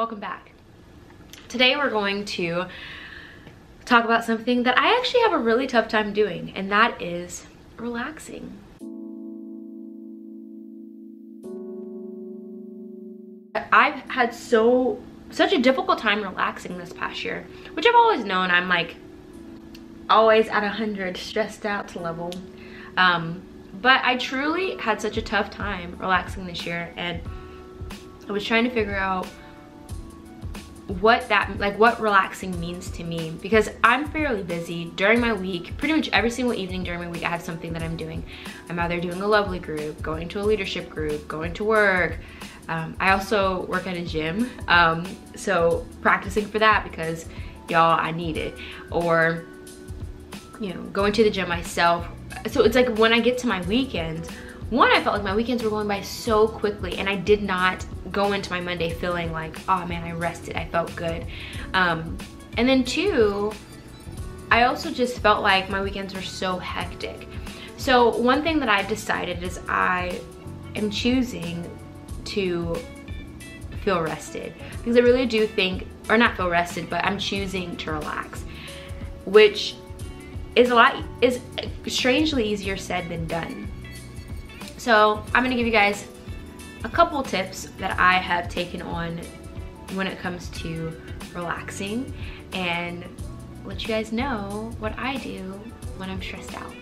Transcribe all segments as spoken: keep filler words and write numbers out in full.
Welcome back. Today we're going to talk about something that I actually have a really tough time doing, and that is relaxing. I've had so such a difficult time relaxing this past year, which I've always known. I'm like always at a hundred stressed out level, um, but I truly had such a tough time relaxing this year, and I was trying to figure out what that like what relaxing means to me, because I'm fairly busy during my week. Pretty much every single evening during my week I have something that I'm doing. I'm either doing a lovely group, going to a leadership group, going to work. um, I also work at a gym, um, so practicing for that, because y'all, I need it. Or, you know, going to the gym myself. So it's like when I get to my weekends, one, I felt like my weekends were going by so quickly, and I did not go into my Monday feeling like, oh man, I rested, I felt good. Um, and then two, I also just felt like my weekends were so hectic. So one thing that I've decided is I am choosing to feel rested, because I really do think, or not feel rested, but I'm choosing to relax, which is a lot, is strangely easier said than done. So I'm gonna give you guys a couple tips that I have taken on when it comes to relaxing, and let you guys know what I do when I'm stressed out.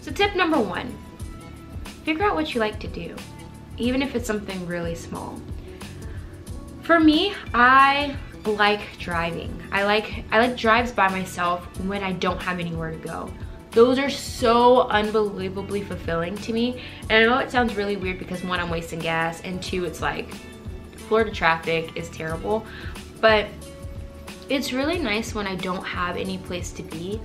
So tip number one, figure out what you like to do, even if it's something really small. For me, I like driving. I like, I like drives by myself when I don't have anywhere to go. Those are so unbelievably fulfilling to me. And I know it sounds really weird, because one, I'm wasting gas, and two, it's like Florida traffic is terrible. But it's really nice when I don't have any place to be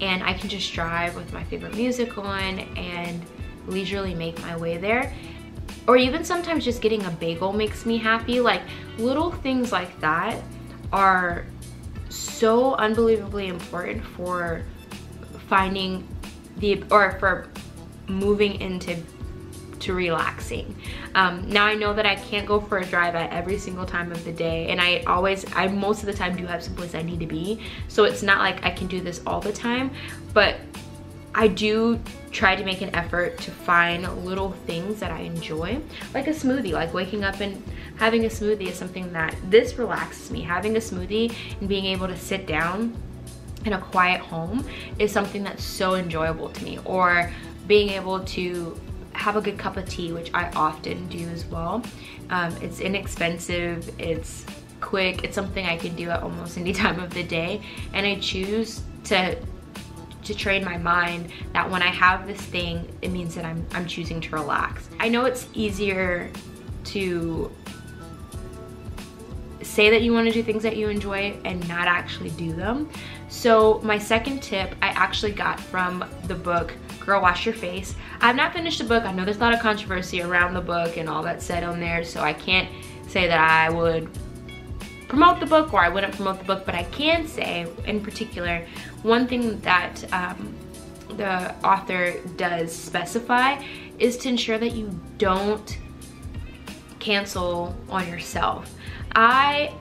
and I can just drive with my favorite music on and leisurely make my way there. Or even sometimes just getting a bagel makes me happy. Like little things like that are so unbelievably important for finding the, or for moving into to relaxing. Um, now I know that I can't go for a drive at every single time of the day, and I always, I most of the time do have some place I need to be, so it's not like I can do this all the time, but I do try to make an effort to find little things that I enjoy, like a smoothie. Like waking up and having a smoothie is something that, this relaxes me. Having a smoothie and being able to sit down in a quiet home is something that's so enjoyable to me. Or being able to have a good cup of tea, which I often do as well. Um, it's inexpensive, it's quick, it's something I can do at almost any time of the day, and I choose to to train my mind that when I have this thing, it means that I'm, I'm choosing to relax. I know it's easier to say that you want to do things that you enjoy and not actually do them. So my second tip I actually got from the book Girl Wash Your Face. I've not finished the book. I know there's a lot of controversy around the book and all that's said on there, so I can't say that I would promote the book or I wouldn't promote the book, but I can say in particular one thing that um, the author does specify is to ensure that you don't cancel on yourself. I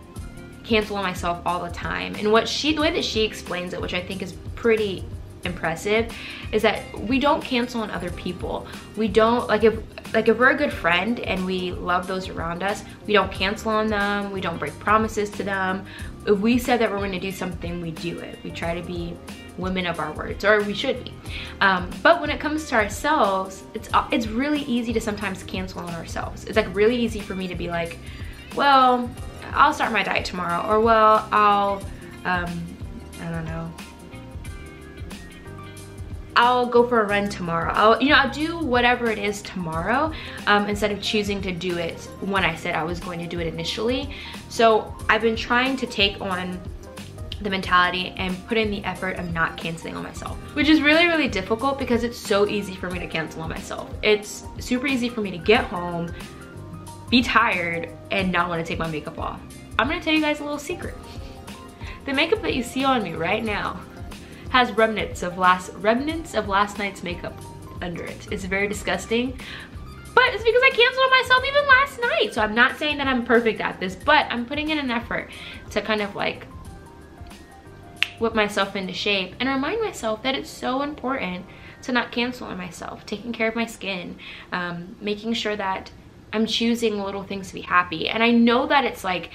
cancel on myself all the time, and what she, the way that she explains it, which I think is pretty impressive, is that we don't cancel on other people. We don't, like if like if we're a good friend and we love those around us, we don't cancel on them, we don't break promises to them. If we said that we're going to do something, we do it. We try to be women of our words, or we should be. Um, but when it comes to ourselves, it's it's really easy to sometimes cancel on ourselves. It's like really easy for me to be like, well, I'll start my diet tomorrow, or well, I'll, um, I don't know, I'll go for a run tomorrow. I'll, you know, I'll do whatever it is tomorrow, um, instead of choosing to do it when I said I was going to do it initially. So I've been trying to take on the mentality and put in the effort of not canceling on myself, which is really, really difficult, because it's so easy for me to cancel on myself. It's super easy for me to get home, be tired, and not want to take my makeup off. I'm gonna tell you guys a little secret. The makeup that you see on me right now has remnants of last remnants of last night's makeup under it. It's very disgusting, but but it's because I canceled on myself even last night. So I'm not saying that I'm perfect at this, but I'm putting in an effort to kind of like whip myself into shape and remind myself that it's so important to not cancel on myself, taking care of my skin, um, making sure that I'm choosing little things to be happy. And I know that it's like,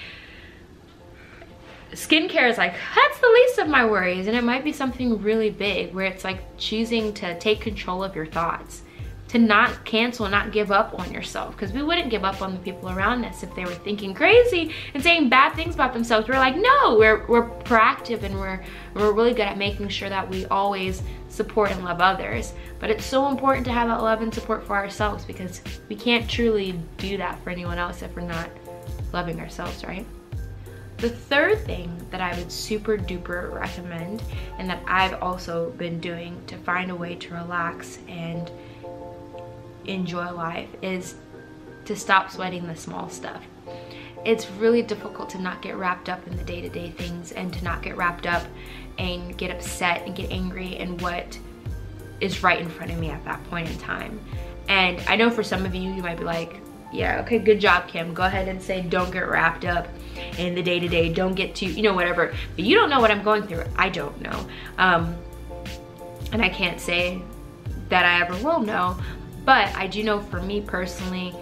skincare is like, that's the least of my worries. And it might be something really big where it's like choosing to take control of your thoughts, to not cancel, not give up on yourself. Because we wouldn't give up on the people around us if they were thinking crazy and saying bad things about themselves. We're like, no, we're, we're proactive and we're, we're really good at making sure that we always support and love others. But it's so important to have that love and support for ourselves, because we can't truly do that for anyone else if we're not loving ourselves, right? The third thing that I would super duper recommend, and that I've also been doing to find a way to relax and enjoy life, is to stop sweating the small stuff. It's really difficult to not get wrapped up in the day-to-day things, and to not get wrapped up and get upset and get angry and what is right in front of me at that point in time. And I know for some of you, you might be like, yeah, okay, good job, Kim. Go ahead and say, don't get wrapped up in the day-to-day. Don't get too, you know, whatever. But you don't know what I'm going through. I don't know. Um, and I can't say that I ever will know. But I do know for me personally,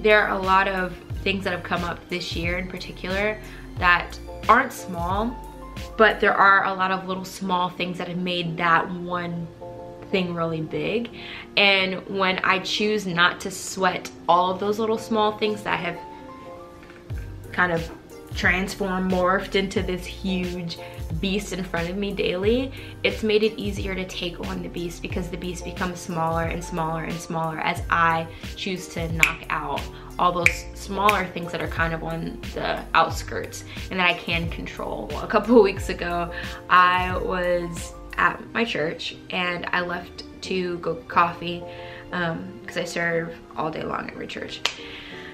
there are a lot of things that have come up this year in particular that aren't small, but there are a lot of little small things that have made that one thing really big. And when I choose not to sweat all of those little small things that have kind of transformed, morphed into this huge beast in front of me daily, it's made it easier to take on the beast, because the beast becomes smaller and smaller and smaller as I choose to knock out all those smaller things that are kind of on the outskirts and that I can control. A couple of weeks ago, I was at my church and I left to go get coffee, um, because I serve all day long every church.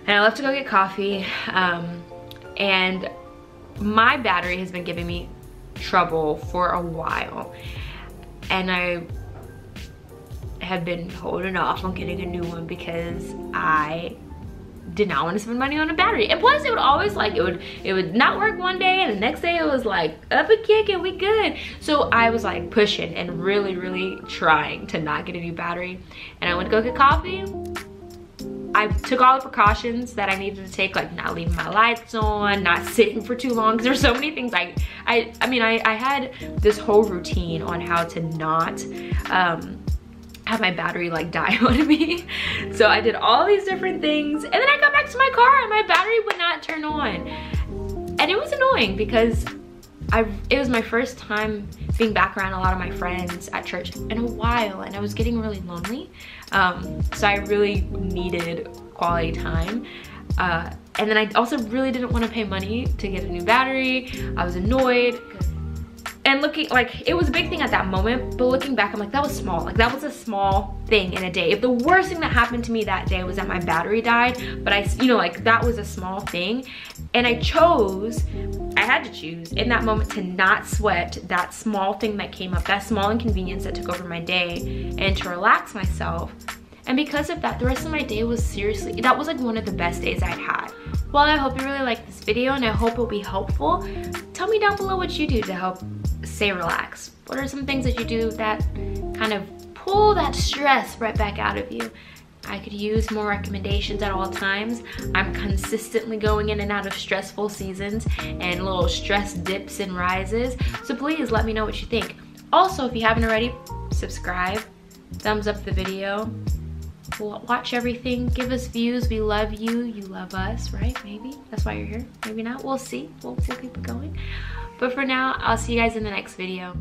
And I left to go get coffee, um, and my battery has been giving me trouble for a while, and I have been holding off on getting a new one because I did not want to spend money on a battery. And plus, it would always like, it would it would not work one day, and the next day it was like up a kick and we good. So I was like pushing and really really trying to not get a new battery. And I went to go get coffee. I took all the precautions that I needed to take, like not leaving my lights on, not sitting for too long, because there's so many things. Like, I, I mean, I, I had this whole routine on how to not um, have my battery like die on me. So I did all these different things, and then I got back to my car and my battery would not turn on. And it was annoying because I, it was my first time being back around a lot of my friends at church in a while, and I was getting really lonely. Um, so I really needed quality time. Uh, and then I also really didn't want to pay money to get a new battery. I was annoyed. And looking, like, it was a big thing at that moment, but looking back, I'm like, that was small. Like, that was a small thing in a day. If the worst thing that happened to me that day was that my battery died, but I, you know, like, that was a small thing. And I chose, I had to choose in that moment to not sweat that small thing that came up, that small inconvenience that took over my day, and to relax myself. And because of that, the rest of my day was seriously, that was like one of the best days I'd had. Well, I hope you really like this video, and I hope it'll be helpful. Tell me down below what you do to help stay relaxed. What are some things that you do that kind of pull that stress right back out of you? I could use more recommendations at all times. I'm consistently going in and out of stressful seasons and little stress dips and rises. So please let me know what you think. Also, if you haven't already, subscribe, thumbs up the video, watch everything, give us views. We love you, you love us, right? Maybe that's why you're here. Maybe not, we'll see. We'll, we'll keep it going. But for now, I'll see you guys in the next video.